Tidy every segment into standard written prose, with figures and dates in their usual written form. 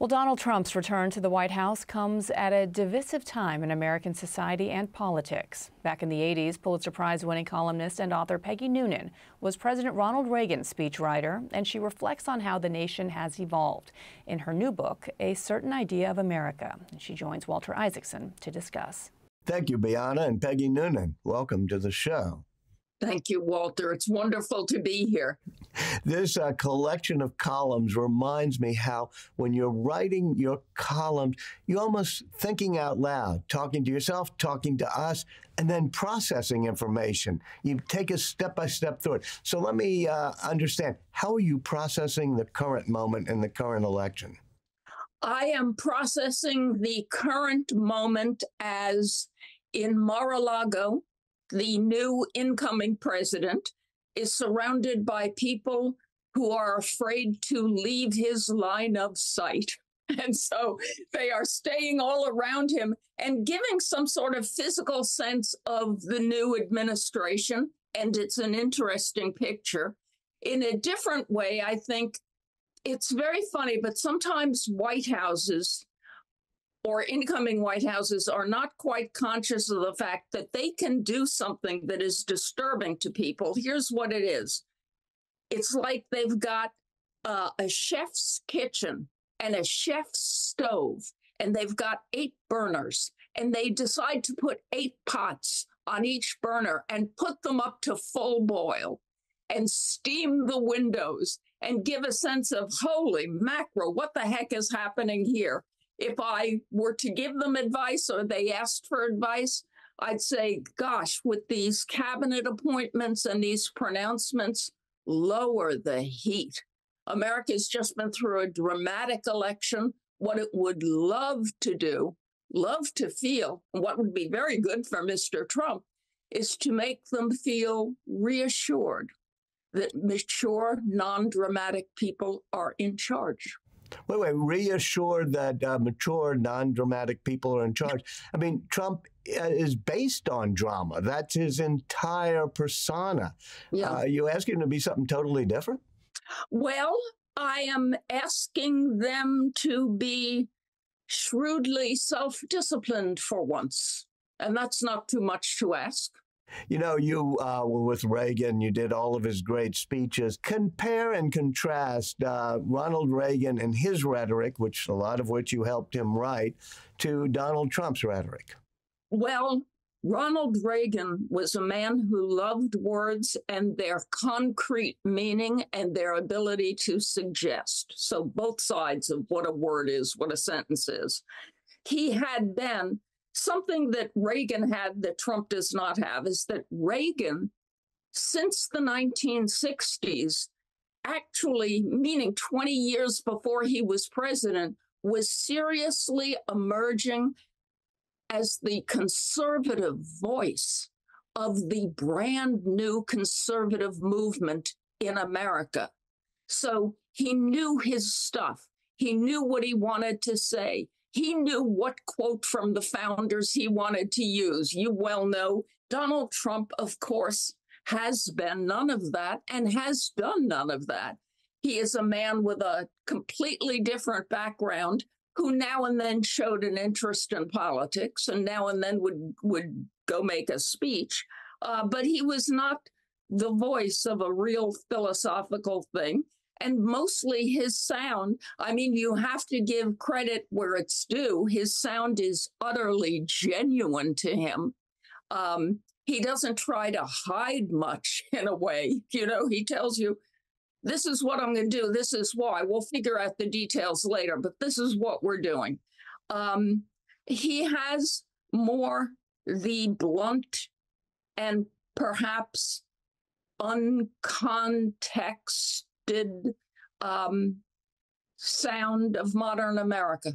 Well, Donald Trump's return to the White House comes at a divisive time in American society and politics. Back in the 80s, Pulitzer Prize-winning columnist and author Peggy Noonan was President Ronald Reagan's speechwriter, and she reflects on how the nation has evolved in her new book, A Certain Idea of America. She joins Walter Isaacson to discuss. Thank you, Bianna, and Peggy Noonan. Welcome to the show. Thank you, Walter. It's wonderful to be here. This collection of columns reminds me how when you're writing your columns, you're almost thinking out loud, talking to yourself, talking to us, and then processing information. You take us step by step through it. So let me understand, how are you processing the current moment and the current election? I am processing the current moment as in Mar-a-Lago, the new incoming president is surrounded by people who are afraid to leave his line of sight. And so they are staying all around him and giving some sort of physical sense of the new administration. And it's an interesting picture. In a different way, I think it's very funny, but sometimes White Houses or incoming White Houses are not quite conscious of the fact that they can do something that is disturbing to people. Here's what it is. It's like they've got a chef's kitchen and a chef's stove, and they've got 8 burners, and they decide to put 8 pots on each burner and put them up to full boil and steam the windows and give a sense of, holy mackerel, what the heck is happening here? If I were to give them advice or they asked for advice, I'd say, gosh, with these cabinet appointments and these pronouncements, lower the heat. America's just been through a dramatic election. What it would love to do, love to feel, and what would be very good for Mr. Trump is to make them feel reassured that mature, non-dramatic people are in charge. Wait, reassured that mature, non-dramatic people are in charge. I mean, Trump is based on drama. That's his entire persona. Yeah. You asking him to be something totally different? Well, I am asking them to be shrewdly self-disciplined for once. And that's not too much to ask. You know, you were with Reagan. You did all of his great speeches. Compare and contrast Ronald Reagan and his rhetoric, which a lot of which you helped him write, to Donald Trump's rhetoric. Well, Ronald Reagan was a man who loved words and their concrete meaning and their ability to suggest. So both sides of what a word is, what a sentence is. He had then something that Reagan had that Trump does not have is that Reagan, since the 1960s, actually, meaning 20 years before he was president, was seriously emerging as the conservative voice of the brand new conservative movement in America. So he knew his stuff. He knew what he wanted to say. He knew what quote from the founders he wanted to use. You well know Donald Trump, of course, has been none of that and has done none of that. He is a man with a completely different background who now and then showed an interest in politics and now and then would go make a speech. But he was not the voice of a real philosophical thing. And mostly his sound, I mean, you have to give credit where it's due. His sound is utterly genuine to him. He doesn't try to hide much in a way. You know, he tells you, this is what I'm going to do. This is why. We'll figure out the details later, but this is what we're doing. He has more the blunt and perhaps uncontexted sound of modern America.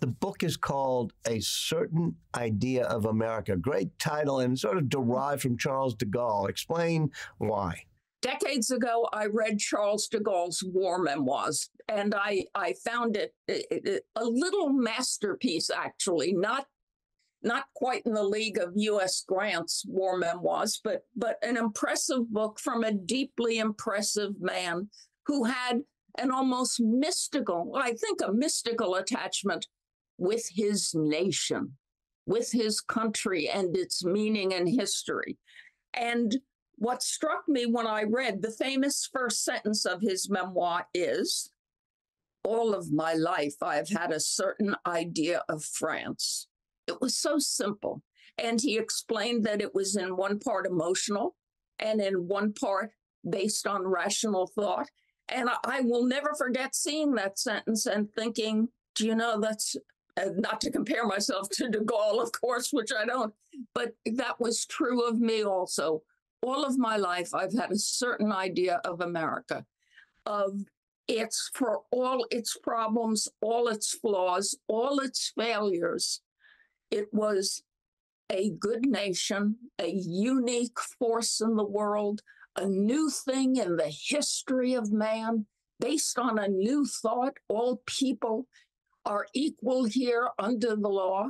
The book is called A Certain Idea of America. Great title and sort of derived from Charles de Gaulle. Explain why. Decades ago, I read Charles de Gaulle's war memoirs, and I found it a little masterpiece, actually, not quite in the league of U.S. Grant's war memoirs, but an impressive book from a deeply impressive man who had an almost mystical, I think a mystical attachment with his nation, with his country and its meaning and history. And what struck me when I read the famous first sentence of his memoir is, all of my life, I've had a certain idea of France. It was so simple. And he explained that it was in one part emotional and in one part based on rational thought. And I will never forget seeing that sentence and thinking, do you know, that's not to compare myself to de Gaulle, of course, which I don't, but that was true of me also. All of my life, I've had a certain idea of America, of its, for all its problems, all its flaws, all its failures. It was a good nation, a unique force in the world, a new thing in the history of man, based on a new thought. All people are equal here under the law,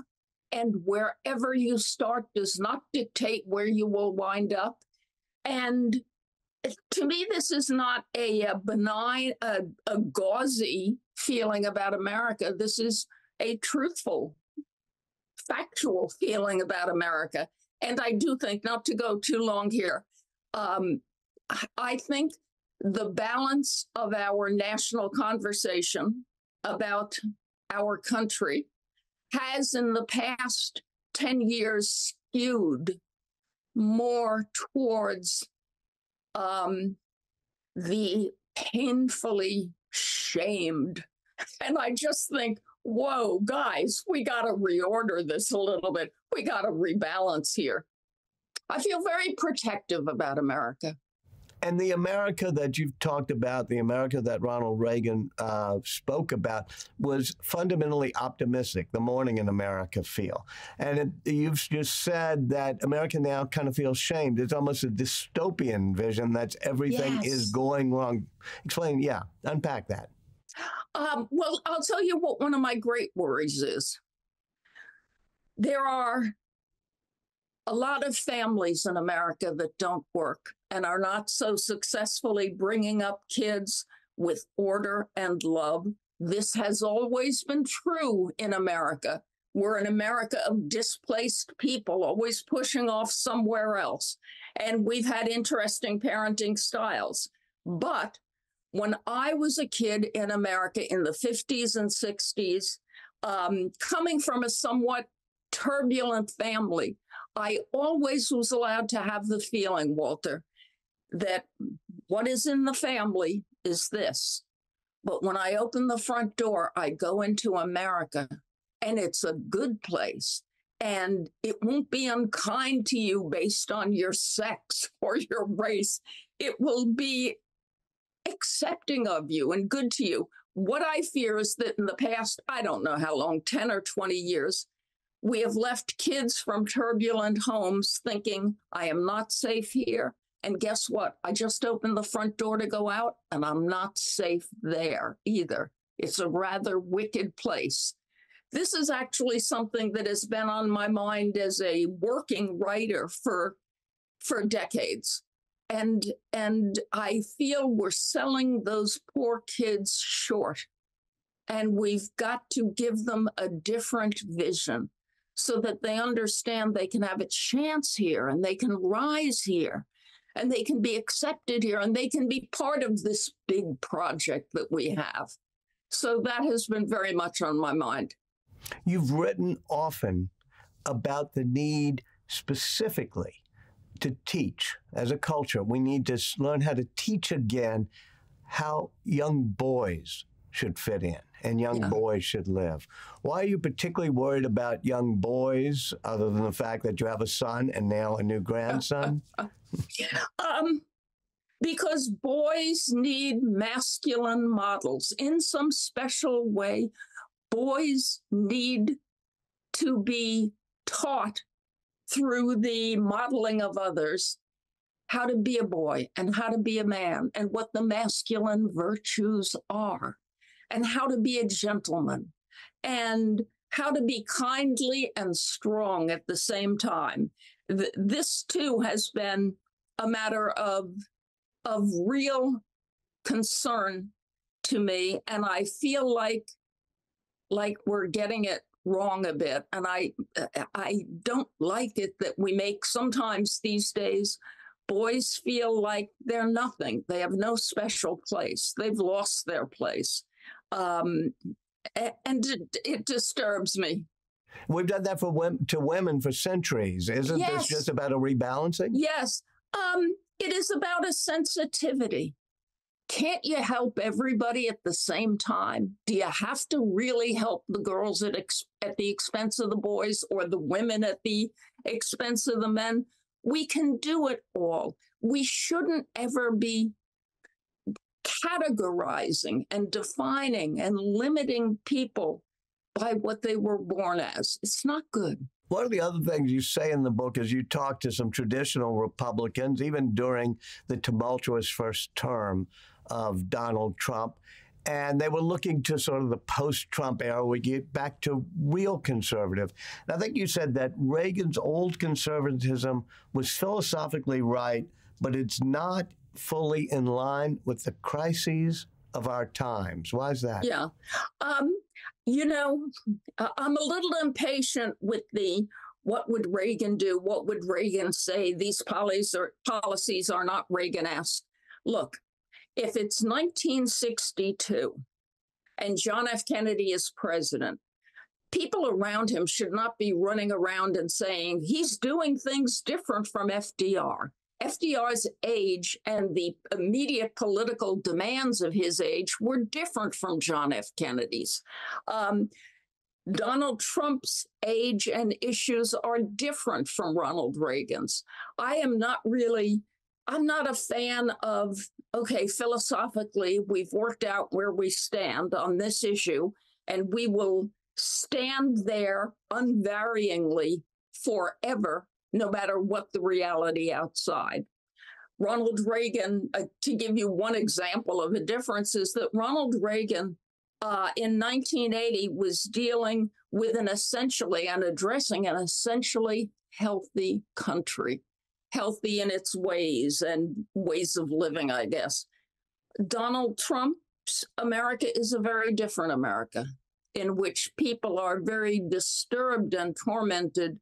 and wherever you start does not dictate where you will wind up. And to me, this is not a benign, a gauzy feeling about America. This is a truthful, factual feeling about America. And I do think, not to go too long here, I think the balance of our national conversation about our country has in the past 10 years skewed more towards the painfully shamed. And I just think, whoa, guys, we got to reorder this a little bit. We got to rebalance here. I feel very protective about America. And the America that you've talked about, the America that Ronald Reagan spoke about, was fundamentally optimistic, the morning in America feel. And you've just said that America now kind of feels shamed. It's almost a dystopian vision that everything is going wrong. Explain, unpack that. Well, I'll tell you what one of my great worries is. There are a lot of families in America that don't work and are not so successfully bringing up kids with order and love. This has always been true in America. We're an America of displaced people, always pushing off somewhere else. And we've had interesting parenting styles. But when I was a kid in America in the 50s and 60s, coming from a somewhat turbulent family, I always was allowed to have the feeling, Walter, that what is in the family is this. But when I open the front door, I go into America, and it's a good place. And it won't be unkind to you based on your sex or your race. It will be accepting of you and good to you. What I fear is that in the past, I don't know how long, 10 or 20 years, we have left kids from turbulent homes thinking, I am not safe here. And guess what? I just opened the front door to go out, and I'm not safe there either. It's a rather wicked place. This is actually something that has been on my mind as a working writer for decades. And I feel we're selling those poor kids short, and we've got to give them a different vision, so that they understand they can have a chance here, and they can rise here, and they can be accepted here, and they can be part of this big project that we have. So that has been very much on my mind. You've written often about the need specifically to teach as a culture. We need to learn how to teach again how young boys should fit in and young boys should live. Why are you particularly worried about young boys, other than the fact that you have a son and now a new grandson? Because boys need masculine models. In some special way, boys need to be taught through the modeling of others how to be a boy and how to be a man and what the masculine virtues are, and how to be a gentleman, and how to be kindly and strong at the same time. This, too, has been a matter of real concern to me, and I feel like we're getting it wrong a bit. And I don't like it that we make sometimes these days boys feel like they're nothing. They have no special place. They've lost their place. And it disturbs me. We've done that to women for centuries. Isn't this just about a rebalancing? Yes. It is about a sensitivity. Can't you help everybody at the same time? Do you have to really help the girls at the expense of the boys, or the women at the expense of the men? We can do it all. We shouldn't ever be categorizing and defining and limiting people by what they were born as. It's not good. One of the other things you say in the book is you talk to some traditional Republicans, even during the tumultuous first term of Donald Trump, and they were looking to sort of the post-Trump era. We get back to real conservative. And I think you said that Reagan's old conservatism was philosophically right, but it's not fully in line with the crises of our times. Why is that? Yeah. You know, I'm a little impatient with the what would Reagan do? What would Reagan say? These policies are not Reagan-esque. Look, if it's 1962 and John F. Kennedy is president, people around him should not be running around and saying he's doing things different from FDR. FDR's age and the immediate political demands of his age were different from John F. Kennedy's. Donald Trump's age and issues are different from Ronald Reagan's. I'm not a fan of, okay, philosophically, we've worked out where we stand on this issue, and we will stand there unvaryingly forever, no matter what the reality outside. Ronald Reagan, to give you one example of a difference, is that Ronald Reagan in 1980 was dealing with addressing an essentially healthy country, healthy in its ways and ways of living, I guess. Donald Trump's America is a very different America, in which people are very disturbed and tormented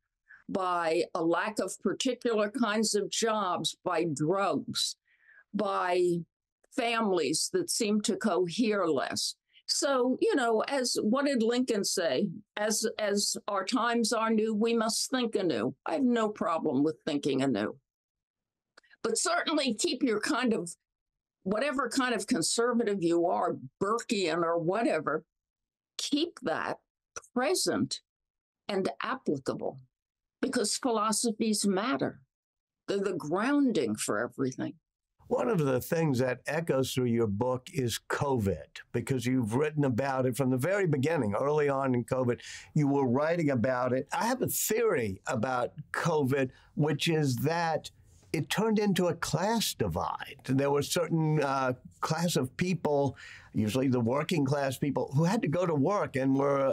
by a lack of particular kinds of jobs, by drugs, by families that seem to cohere less. So, you know, what did Lincoln say? As our times are new, we must think anew. I have no problem with thinking anew. But certainly keep your whatever kind of conservative you are, Burkean or whatever, keep that present and applicable. Because philosophies matter. They're the grounding for everything. One of the things that echoes through your book is COVID, because you've written about it from the very beginning. Early on in COVID, you were writing about it. I have a theory about COVID, which is that it turned into a class divide. There were certain class of people, usually the working class people, who had to go to work and were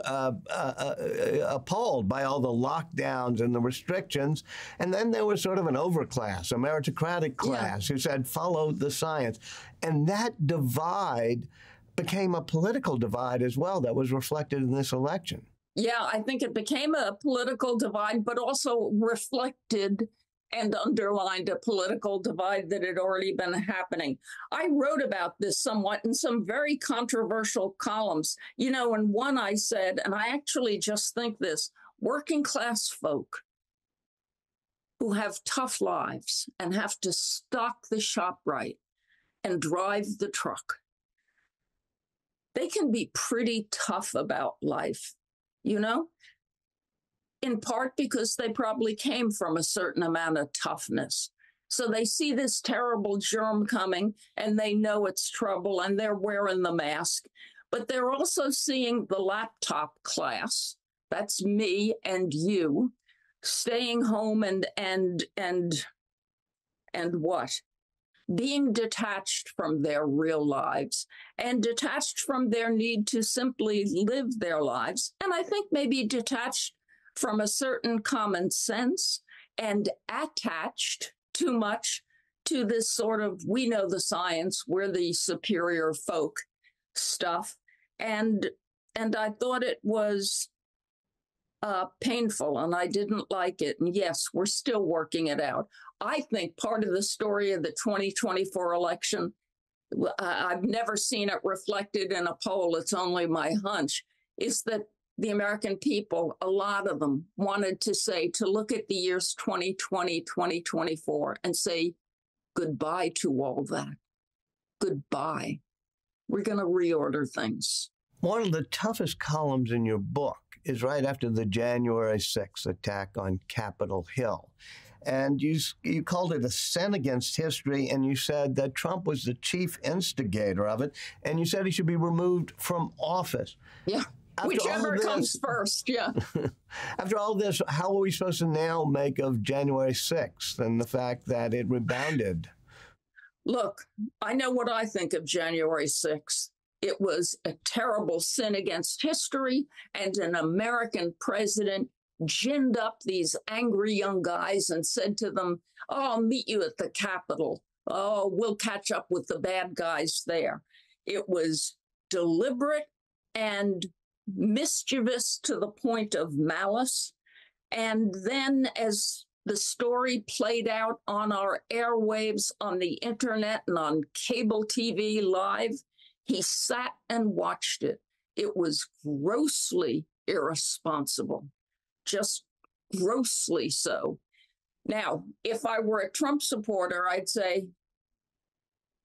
appalled by all the lockdowns and the restrictions. And then there was sort of an overclass, a meritocratic class, who said, follow the science. And that divide became a political divide as well that was reflected in this election. Yeah, I think it became a political divide, but also reflected and underlined a political divide that had already been happening. I wrote about this somewhat in some very controversial columns. You know, in one I said, and I actually just think this, working class folk who have tough lives and have to stock the shop right and drive the truck, they can be pretty tough about life, you know? In part because they probably came from a certain amount of toughness. So they see this terrible germ coming and they know it's trouble and they're wearing the mask. But they're also seeing the laptop class, that's me and you, staying home and what? Being detached from their real lives and detached from their need to simply live their lives. And I think maybe detached from a certain common sense and attached too much to this sort of, we know the science, we're the superior folk. stuff. And I thought it was painful, and I didn't like it. And yes, we're still working it out. I think part of the story of the 2024 election, I've never seen it reflected in a poll, it's only my hunch, is that the American people, a lot of them, wanted to say, to look at the years 2020, 2024, and say goodbye to all that. Goodbye. We're going to reorder things. One of the toughest columns in your book is right after the January 6th attack on Capitol Hill. And you called it a sin against history, and you said that Trump was the chief instigator of it, and you said he should be removed from office. Yeah, after whichever this comes first, yeah. After all this, how are we supposed to now make of January 6th and the fact that it rebounded? Look, I know what I think of January 6th. It was a terrible sin against history, and an American president ginned up these angry young guys and said to them, "Oh, I'll meet you at the Capitol. Oh, we'll catch up with the bad guys there." It was deliberate and mischievous to the point of malice. And then as the story played out on our airwaves, on the internet, and on cable TV live, he sat and watched it. It was grossly irresponsible, just grossly so. Now, if I were a Trump supporter, I'd say,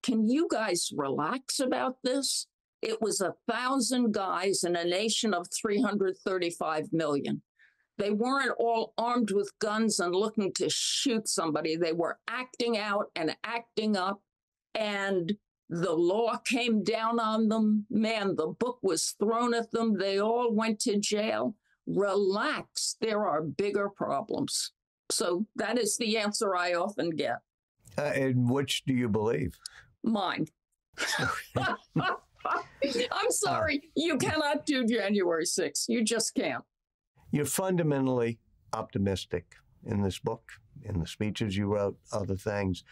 can you guys relax about this? It was 1,000 guys in a nation of 335 million. They weren't all armed with guns and looking to shoot somebody. They were acting out and acting up, and the law came down on them. Man, the book was thrown at them. They all went to jail. Relax. There are bigger problems. So that is the answer I often get. And which do you believe? Mine. I'm sorry. You cannot do January 6th. You just can't. You're fundamentally optimistic in this book, in the speeches you wrote, other things.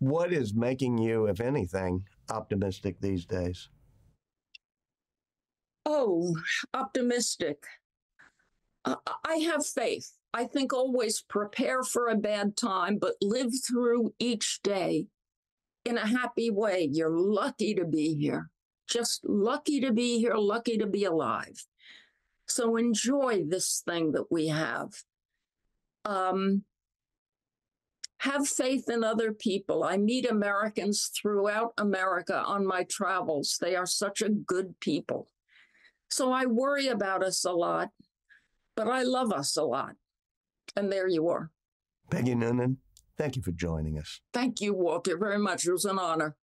What is making you, if anything, optimistic these days? Oh, optimistic. I have faith. I think always prepare for a bad time, but live through each day in a happy way. You're lucky to be here. Just lucky to be here, lucky to be alive. So enjoy this thing that we have. Have faith in other people. I meet Americans throughout America on my travels. They are such a good people. So I worry about us a lot, but I love us a lot. And there you are. Peggy Noonan, thank you for joining us. Thank you, Walter, very much. It was an honor.